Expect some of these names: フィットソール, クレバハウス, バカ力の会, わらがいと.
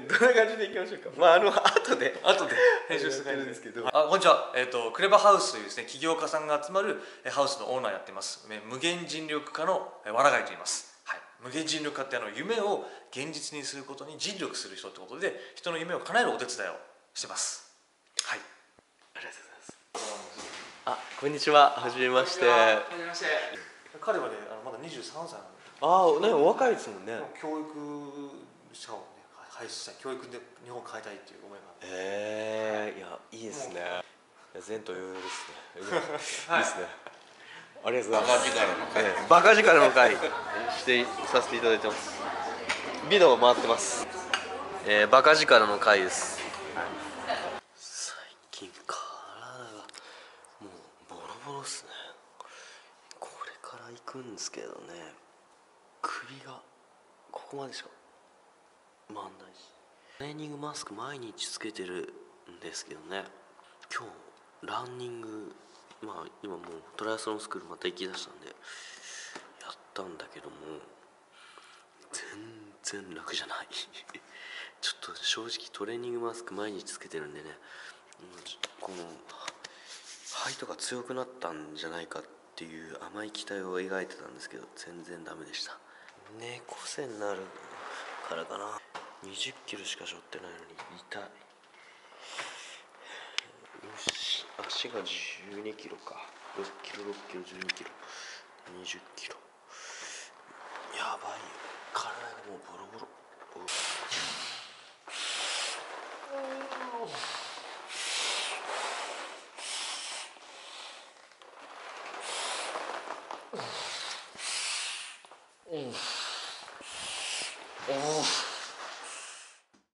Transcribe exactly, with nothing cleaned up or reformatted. どんな感じでいきましょうか。まああの後で後で編集するんですけど、あこんにちは、えっとクレバハウスというですね起業家さんが集まるハウスのオーナーやってます無限尽力家のわらがいと言います。はい、無限尽力家ってあの夢を現実にすることに尽力する人ってことで、人の夢を叶えるお手伝いをしてます。はい、ありがとうございます。あこんにちは、はじめまして。はじめまして。彼はねあのまだにじゅうさんさいなんで。ああ、ねお若いですもんね。教育者をね。はい、教育で日本を変えたいっていう思いがあって、ええー、いやいいですね。前途余裕ですね。はい、いいですね。ありがとうございます。バカ力の会、バカ力の会してさせていただいてます。ビデオ回ってます。えー、バカ力の会です。最近体がもうボロボロですね。これから行くんですけどね、首がここまでしか。まんないし、トレーニングマスク毎日つけてるんですけどね、今日ランニング、まあ今もうトライアスロンスクールまた行きだしたんでやったんだけども全然楽じゃないちょっと正直トレーニングマスク毎日つけてるんでね、この肺とか強くなったんじゃないかっていう甘い期待を描いてたんですけど全然ダメでした。猫背になるからかな、にじゅっキロしか背負ってないのに痛い。よし、足がじゅうにキロか。ろっキロ、ろっキロ、じゅうにキロ、にじゅっキロ。やばいよ。体がもうボロボロ。うん。うん。